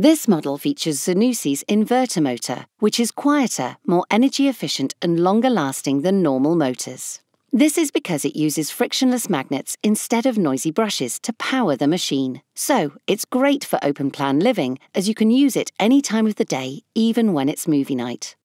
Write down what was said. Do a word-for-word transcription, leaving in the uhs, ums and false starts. This model features Zanussi's inverter motor, which is quieter, more energy efficient and longer lasting than normal motors. This is because it uses frictionless magnets instead of noisy brushes to power the machine. So it's great for open plan living, as you can use it any time of the day, even when it's movie night.